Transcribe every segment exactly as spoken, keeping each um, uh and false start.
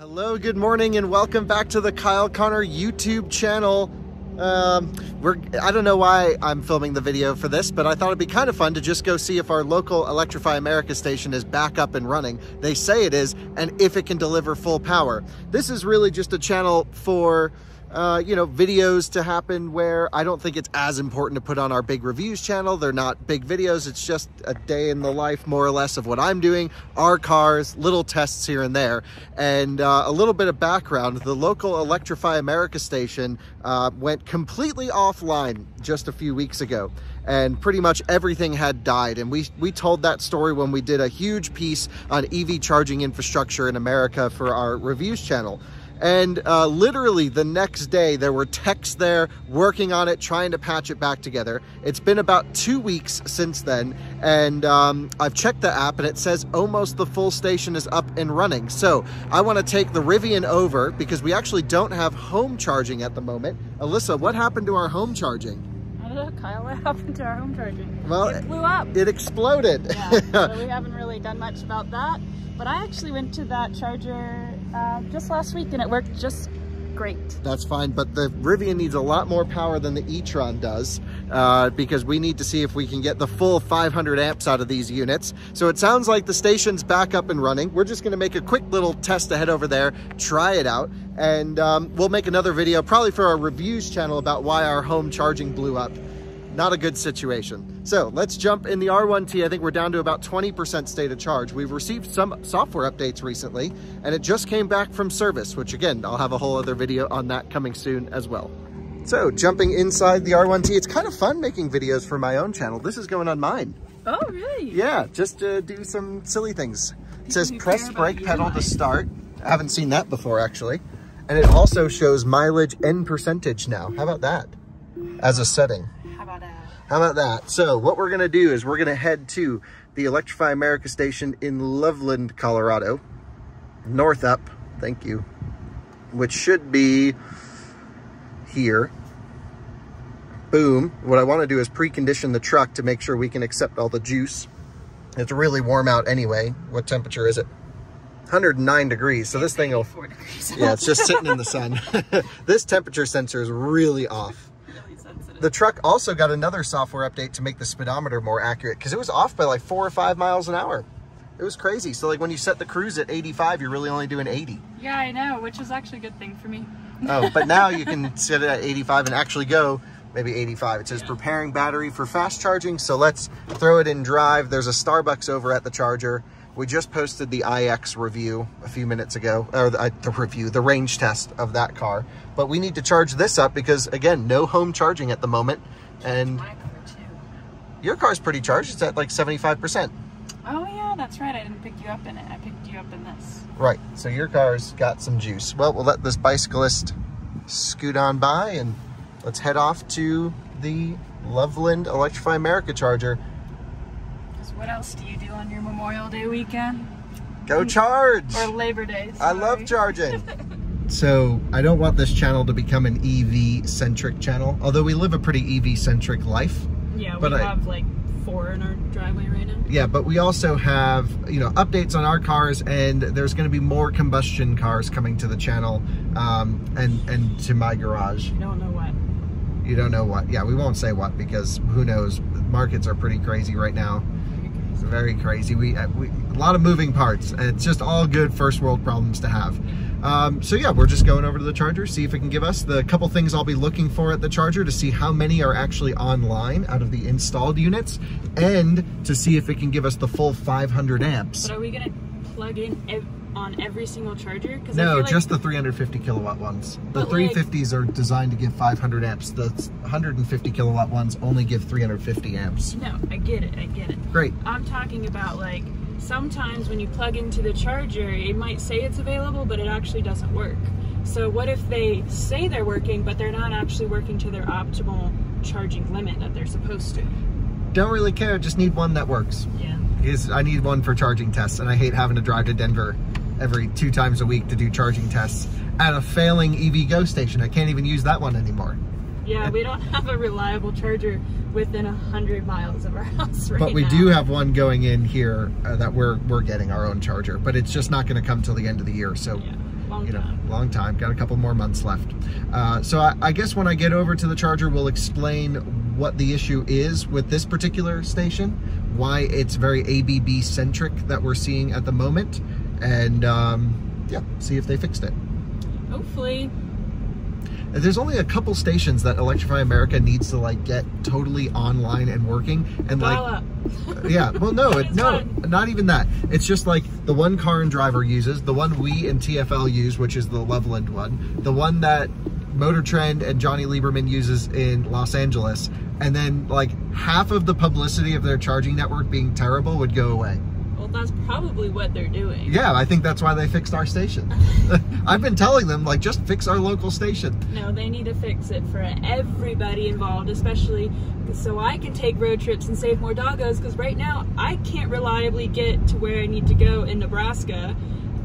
Hello, good morning, and welcome back to the Kyle Connor YouTube channel. Um, we're, I don't know why I'm filming the video for this, but I thought it'd be kind of fun to just go see if our local Electrify America station is back up and running. They say it is, and if it can deliver full power. This is really just a channel for, uh, you know, videos to happen where I don't think it's as important to put on our big reviews channel. They're not big videos. It's just a day in the life, more or less, of what I'm doing, our cars, little tests here and there. And uh, a little bit of background, the local Electrify America station uh, went completely offline just a few weeks ago, and pretty much everything had died. And we we told that story when we did a huge piece on E V charging infrastructure in America for our reviews channel. And uh, literally the next day, there were techs there working on it, trying to patch it back together. It's been about two weeks since then, and um, I've checked the app, and it says almost the full station is up and running. So I want to take the Rivian over because we actually don't have home charging at the moment. Alyssa, what happened to our home charging? I don't know, Kyle, what happened to our home charging? Well, it blew up. It exploded. Yeah, so we haven't really done much about that. But I actually went to that charger Uh, just last week, and it worked just great. That's fine, but the Rivian needs a lot more power than the e-tron does uh, because we need to see if we can get the full five hundred amps out of these units. So it sounds like the station's back up and running. We're just going to make a quick little test to head over there, try it out, and um, we'll make another video probably for our reviews channel about why our home charging blew up. Not a good situation. So let's jump in the R one T. I think we're down to about twenty percent state of charge. We've received some software updates recently, and it just came back from service, which again, I'll have a whole other video on that coming soon as well. So jumping inside the R one T, it's kind of fun making videos for my own channel. This is going on mine. Oh, really? Yeah, just to do some silly things. It says press brake pedal to start. I haven't seen that before, actually. And it also shows mileage and percentage now. How about that as a setting? How about that? So what we're going to do is we're going to head to the Electrify America station in Loveland, Colorado, north up, thank you, which should be here. Boom. What I want to do is precondition the truck to make sure we can accept all the juice. It's really warm out anyway. What temperature is it? one hundred nine degrees. So this thing will, yeah, it's just sitting in the sun. This temperature sensor is really off. The truck also got another software update to make the speedometer more accurate because it was off by like four or five miles an hour. It was crazy. So like when you set the cruise at eighty-five, you're really only doing eighty. Yeah, I know, which is actually a good thing for me. Oh, but now you can set it at eighty-five and actually go maybe eighty-five. It says yeah. Preparing battery for fast charging. So let's throw it in drive. There's a Starbucks over at the charger. We just posted the I X review a few minutes ago, or the, the review, the range test of that car. But we need to charge this up because, again, no home charging at the moment. And my car too. Your car's pretty charged. It's at like seventy-five percent. Oh, yeah, that's right. I didn't pick you up in it. I picked you up in this. Right. So your car's got some juice. Well, we'll let this bicyclist scoot on by, and let's head off to the Loveland Electrify America charger. What else do you do on your Memorial Day weekend? Go charge! Or Labor Day, sorry. I love charging. So I don't want this channel to become an E V-centric channel, although we live a pretty E V-centric life. Yeah, we but have I, like four in our driveway right now. Yeah, but we also have, you know, updates on our cars, and there's going to be more combustion cars coming to the channel um, and, and to my garage. You don't know what. You don't know what. Yeah, we won't say what because who knows. Markets are pretty crazy right now. Very crazy. We, we a lot of moving parts. It's just all good first world problems to have. Um, so yeah, we're just going over to the charger, see if it can give us the couple things I'll be looking for at the charger to see how many are actually online out of the installed units, and to see if it can give us the full five hundred amps. But are we gonna plug in ev on every single charger? Because no, I feel like just the three hundred fifty kilowatt ones. The three fifties like are designed to give five hundred amps. The one hundred fifty kilowatt ones only give three hundred fifty amps. No, I get it. I get it. Great. I'm talking about like sometimes when you plug into the charger, it might say it's available, but it actually doesn't work. So what if they say they're working, but they're not actually working to their optimal charging limit that they're supposed to? Don't really care. Just need one that works. Yeah. Because I need one for charging tests, and I hate having to drive to Denver every two times a week to do charging tests at a failing EVgo station. I can't even use that one anymore. Yeah, we don't have a reliable charger within a hundred miles of our house right now. But we do have one going in here uh, that we're we're getting our own charger, but it's just not going to come till the end of the year. So yeah. Long you know, time. Long time. Got a couple more months left. Uh, so I, I guess when I get over to the charger, we'll explain what the issue is with this particular station, why it's very A B B centric that we're seeing at the moment, and um, yeah, see if they fixed it. Hopefully. There's only a couple stations that Electrify America needs to like get totally online and working, and Dial like, up. yeah. Well, no, it, no, fun. not even that. It's just like the one Car and Driver uses, the one we and T F L use, which is the Loveland one, the one that Motor Trend and Johnny Lieberman uses in Los Angeles, and then like half of the publicity of their charging network being terrible would go away. Well, that's probably what they're doing. Yeah, I think that's why they fixed our station. I've been telling them, like, just fix our local station. No, they need to fix it for everybody involved, especially so I can take road trips and save more doggos, because right now I can't reliably get to where I need to go in Nebraska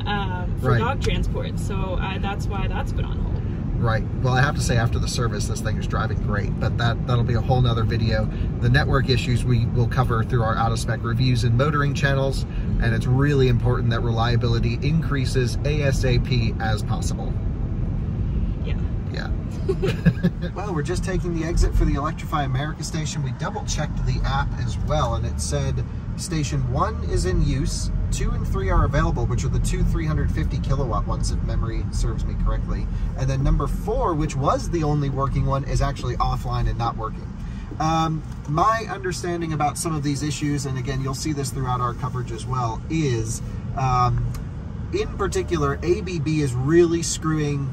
um, for right. dog transport. So I, that's why that's been on hold. Right. Well, I have to say, after the service, this thing is driving great, but that, that'll be a whole nother video. The network issues we will cover through our Out of Spec reviews and motoring channels, and it's really important that reliability increases ASAP as possible. Yeah. Yeah. Well, we're just taking the exit for the Electrify America station. We double-checked the app as well, and it said Station one is in use, two and three are available, which are the two three hundred fifty kilowatt ones, if memory serves me correctly. And then number four, which was the only working one, is actually offline and not working. Um, my understanding about some of these issues, and again, you'll see this throughout our coverage as well, is um, in particular, A B B is really screwing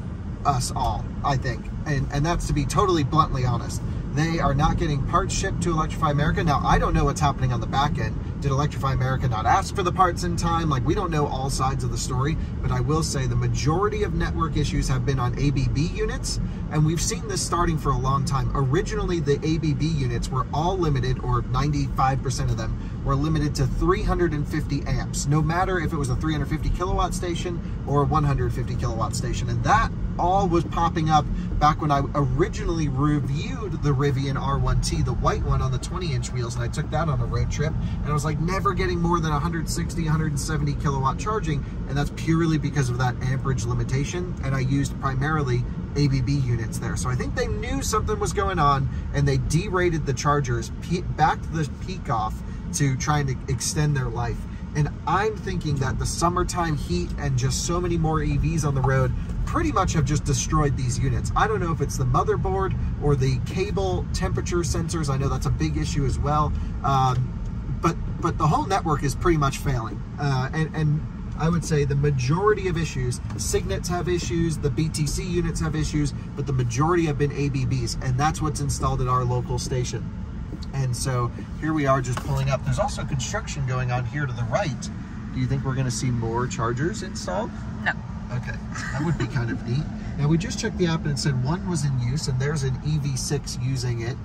us all, I think. And, and that's to be totally bluntly honest. They are not getting parts shipped to Electrify America. Now, I don't know what's happening on the back end. Did Electrify America not ask for the parts in time? Like, we don't know all sides of the story, but I will say the majority of network issues have been on A B B units, and we've seen this starting for a long time. Originally, the A B B units were all limited, or ninety-five percent of them were limited to three hundred fifty amps, no matter if it was a three hundred fifty kilowatt station or a one hundred fifty kilowatt station. And that all was popping up back when I originally reviewed the Rivian R one T, the white one on the twenty inch wheels, and I took that on a road trip, and I was like never getting more than one hundred sixty, one hundred seventy kilowatt charging, and that's purely because of that amperage limitation, and I used primarily A B B units there. So I think they knew something was going on, and they derated the chargers, backed the peak off to trying to extend their life. And I'm thinking that the summertime heat and just so many more E Vs on the road pretty much have just destroyed these units. I don't know if it's the motherboard or the cable temperature sensors. I know that's a big issue as well. Um, but but the whole network is pretty much failing. Uh, and, and I would say the majority of issues, Signets have issues, the B T C units have issues, but the majority have been A B Bs, and that's what's installed at our local station. And so here we are just pulling up. There's also construction going on here to the right. Do you think we're going to see more chargers installed? No. Okay, that would be kind of neat. Now, we just checked the app and it said one was in use, and there's an E V six using it.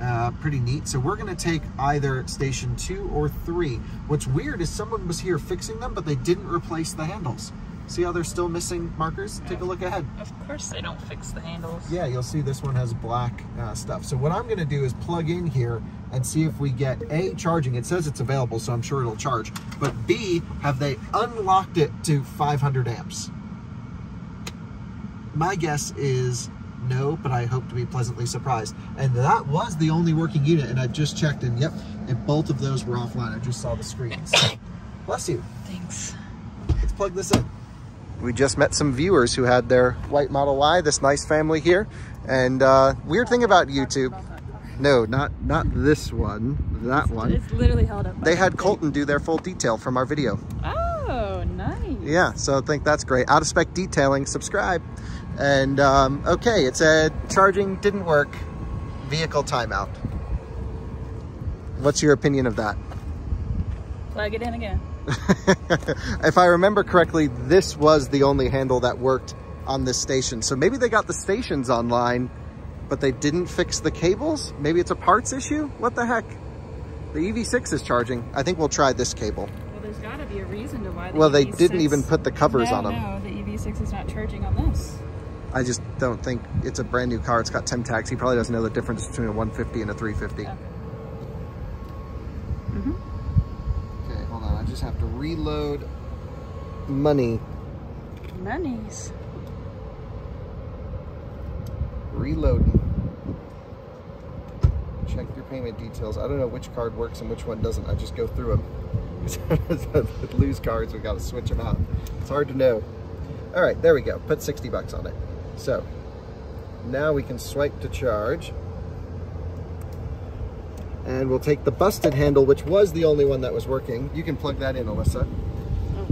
Uh, pretty neat. So we're going to take either station two or three. What's weird is someone was here fixing them, but they didn't replace the handles. See how they're still missing markers? Take a look ahead. Of course they don't fix the handles. Yeah, you'll see this one has black uh, stuff. So what I'm going to do is plug in here and see if we get A, charging. It says it's available, so I'm sure it'll charge. But B, have they unlocked it to five hundred amps? My guess is no, but I hope to be pleasantly surprised. And that was the only working unit, and I've just checked, and yep, and both of those were offline. I just saw the screen. So, bless you. Thanks. Let's plug this in. We just met some viewers who had their white Model Y, this nice family here. And uh, weird thing about YouTube, no, not not this one, that one. It's literally held up. They had Colton do their full detail from our video. Oh, nice. Yeah, so I think that's great. Out of Spec Detailing, subscribe. And um, okay, it said charging didn't work, vehicle timeout. What's your opinion of that? Plug it in again. If I remember correctly, this was the only handle that worked on this station. So maybe they got the stations online, but they didn't fix the cables. Maybe it's a parts issue. What the heck? The E V six is charging. I think we'll try this cable. Well, there's got to be a reason to why. The well, they E V six... didn't even put the covers no, on them. No, the E V six is not charging on this. I just don't think it's a brand new car. It's got ten tags. He probably doesn't know the difference between a one fifty and a three fifty. Okay. Mm-hmm. Just have to reload money monies. Reloading. Check your payment details. I don't know which card works and which one doesn't. I just go through them. With loose cards, we got to switch them out. It's hard to know. All right, there we go. Put sixty bucks on it. So now we can swipe to charge. And we'll take the busted handle, which was the only one that was working. You can plug that in, Alyssa. Oh.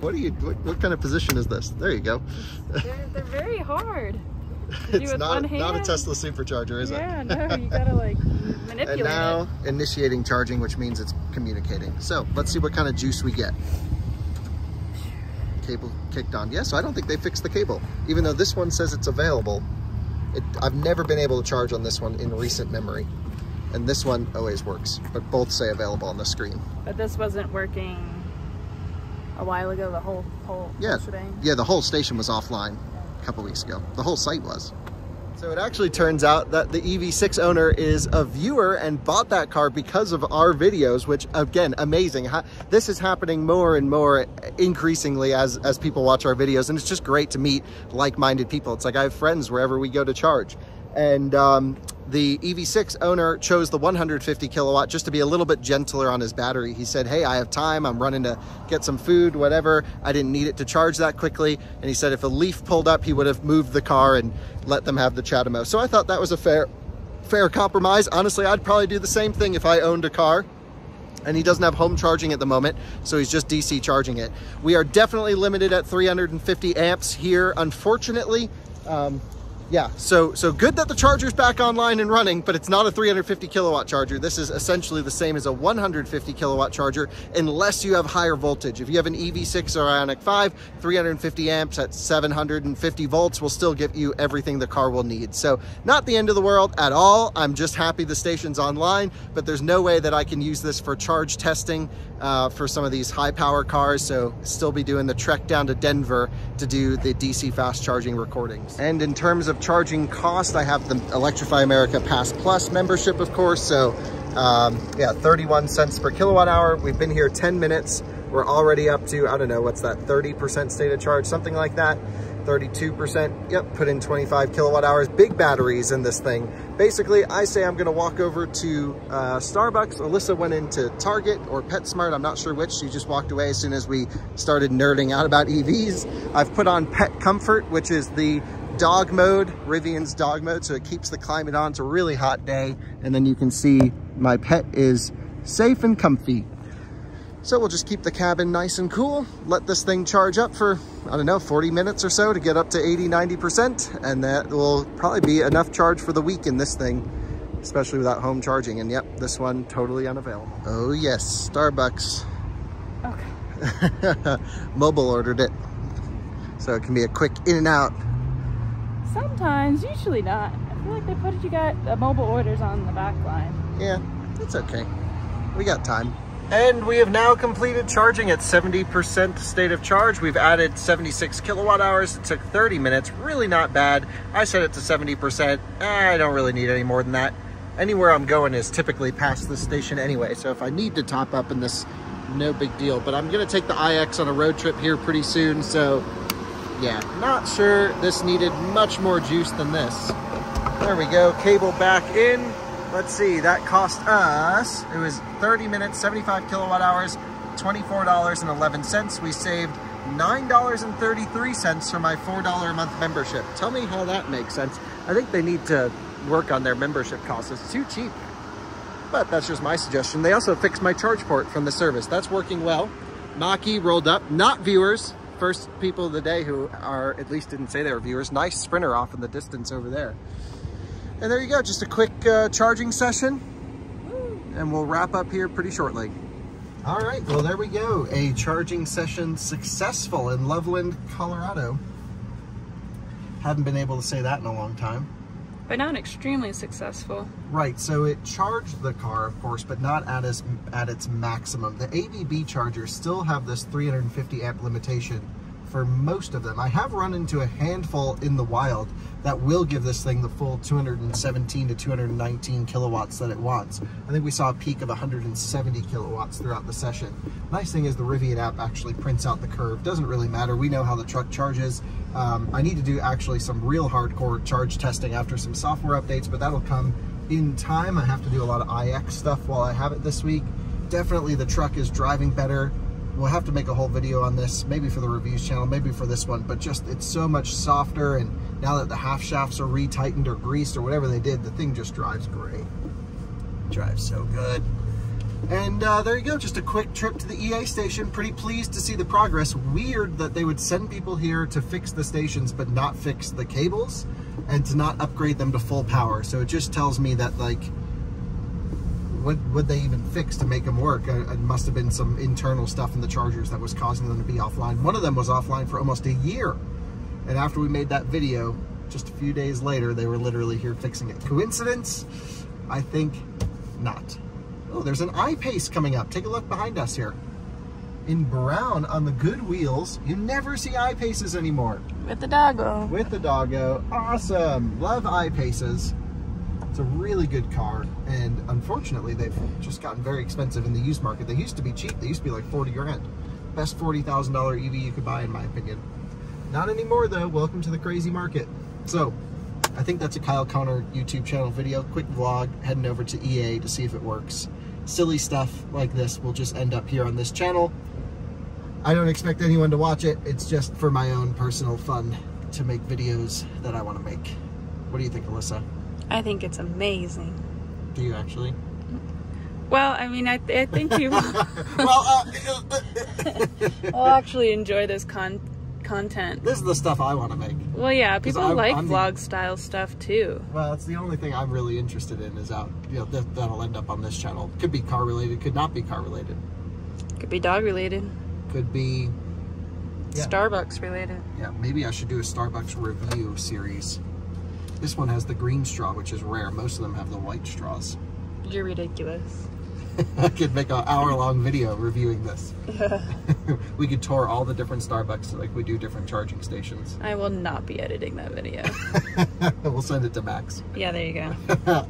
What are you? What, what kind of position is this? There you go. They're, they're very hard. It's not, not a Tesla supercharger, is yeah, it? Yeah, no, you gotta like manipulate it. And now it. Initiating charging, which means it's communicating. So let's see what kind of juice we get. Cable kicked on. Yeah, so I don't think they fixed the cable. Even though this one says it's available, it, I've never been able to charge on this one in recent memory. And this one always works, but both say available on the screen. But this wasn't working a while ago, the whole, whole yeah. shebang? Yeah, the whole station was offline. Couple weeks ago. The whole site was. So it actually turns out that the E V six owner is a viewer and bought that car because of our videos, which again, amazing. This is happening more and more increasingly as, as people watch our videos. And it's just great to meet like-minded people. It's like I have friends wherever we go to charge. And um, the E V six owner chose the one hundred fifty kilowatt just to be a little bit gentler on his battery. He said, hey, I have time. I'm running to get some food, whatever. I didn't need it to charge that quickly. And he said if a Leaf pulled up, he would have moved the car and let them have the Chatamo. So I thought that was a fair, fair compromise. Honestly, I'd probably do the same thing if I owned a car. And he doesn't have home charging at the moment, so he's just D C charging it. We are definitely limited at three hundred fifty amps here, unfortunately. Um, Yeah, so so good that the charger's back online and running, but it's not a three hundred fifty kilowatt charger. This is essentially the same as a one hundred fifty kilowatt charger, unless you have higher voltage. If you have an E V six or Ionic five, three hundred fifty amps at seven hundred fifty volts will still give you everything the car will need. So not the end of the world at all. I'm just happy the station's online, but there's no way that I can use this for charge testing uh, for some of these high power cars. So still be doing the trek down to Denver to do the D C fast charging recordings. And in terms of charging cost, I have the Electrify America Pass Plus membership, of course. So um, yeah, thirty-one cents per kilowatt hour. We've been here ten minutes. We're already up to, I don't know, what's that, thirty percent state of charge, something like that. thirty-two percent, yep, put in twenty-five kilowatt hours. Big batteries in this thing. Basically, I say I'm gonna walk over to uh, Starbucks. Alyssa went into Target or PetSmart, I'm not sure which. She just walked away as soon as we started nerding out about E Vs. I've put on Pet Comfort, which is the dog mode, Rivian's dog mode, so it keeps the climate on. It's a really hot day, and then you can see my pet is safe and comfy. So we'll just keep the cabin nice and cool, let this thing charge up for, I don't know, forty minutes or so to get up to eighty, ninety percent, and that will probably be enough charge for the week in this thing, especially without home charging. And yep, this one totally unavailable. Oh yes, Starbucks. Okay. Mobile ordered it, so it can be a quick in and out. Sometimes, usually not. I feel like they put it, you got uh, mobile orders on the back line. Yeah, that's okay. We got time. And we have now completed charging at seventy percent state of charge. We've added seventy-six kilowatt hours. It took thirty minutes, really not bad. I set it to seventy percent. I don't really need any more than that. Anywhere I'm going is typically past this station anyway. So if I need to top up in this, no big deal. But I'm gonna take the I X on a road trip here pretty soon, so yeah, not sure this needed much more juice than this. There we go, cable back in. Let's see, that cost us, it was thirty minutes, seventy-five kilowatt hours, twenty-four dollars and eleven cents. We saved nine dollars and thirty-three cents for my four dollar a month membership. Tell me how that makes sense. I think they need to work on their membership costs. It's too cheap, but that's just my suggestion. They also fixed my charge port from the service. That's working well. Maki rolled up, not viewers. First people of the day who are, at least didn't say they were viewers. Nice Sprinter off in the distance over there. And there you go, just a quick uh, charging session. And we'll wrap up here pretty shortly. All right, well, there we go. A charging session successful in Loveland, Colorado. Haven't been able to say that in a long time. But not extremely successful. Right, so it charged the car, of course, but not at its, at its maximum. The A B B chargers still have this three hundred fifty amp limitation for most of them. I have run into a handful in the wild that will give this thing the full two hundred seventeen to two hundred nineteen kilowatts that it wants. I think we saw a peak of one hundred seventy kilowatts throughout the session. Nice thing is the Rivian app actually prints out the curve. Doesn't really matter. We know how the truck charges. Um, I need to do actually some real hardcore charge testing after some software updates, but that'll come in time. I have to do a lot of I X stuff while I have it this week. Definitely the truck is driving better. We'll have to make a whole video on this, maybe for the reviews channel, maybe for this one, but just it's so much softer, and now that the half shafts are retightened or greased or whatever they did, the thing just drives great. It drives so good. And uh, there you go, just a quick trip to the E A station. Pretty pleased to see the progress. Weird that they would send people here to fix the stations but not fix the cables and to not upgrade them to full power. So it just tells me that, like, what would they even fix to make them work? Uh, it must have been some internal stuff in the chargers that was causing them to be offline. One of them was offline for almost a year. And after we made that video, just a few days later, they were literally here fixing it. Coincidence? I think not. Oh, there's an i-Pace coming up. Take a look behind us here. In brown on the good wheels. You never see i-Paces anymore. With the doggo. With the doggo. Awesome. Love i-Paces. It's a really good car, and unfortunately they've just gotten very expensive in the used market. They used to be cheap. They used to be like forty grand. Best forty thousand dollar E V you could buy, in my opinion. Not anymore though. Welcome to the crazy market. So I think that's a Kyle Connor YouTube channel video. Quick vlog, heading over to E A to see if it works. Silly stuff like this will just end up here on this channel. I don't expect anyone to watch it. It's just for my own personal fun to make videos that I want to make. What do you think, Alyssa? I think it's amazing. Do you actually? Well, I mean, I, th I think you well, uh, I'll actually enjoy this con content. This is the stuff I want to make. Well, yeah, people I, like I'm vlog the... style stuff too. Well, that's the only thing I'm really interested in is out, you know, that, that'll end up on this channel. Could be car related, could not be car related. Could be dog related. Could be... Yeah. Starbucks related. Yeah, maybe I should do a Starbucks review series. This one has the green straw, which is rare. Most of them have the white straws. You're ridiculous. I could make an hour-long video reviewing this. We could tour all the different Starbucks like we do different charging stations. I will not be editing that video. We'll send it to Max. Yeah, there you go.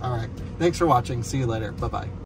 All right. Thanks for watching. See you later. Bye-bye.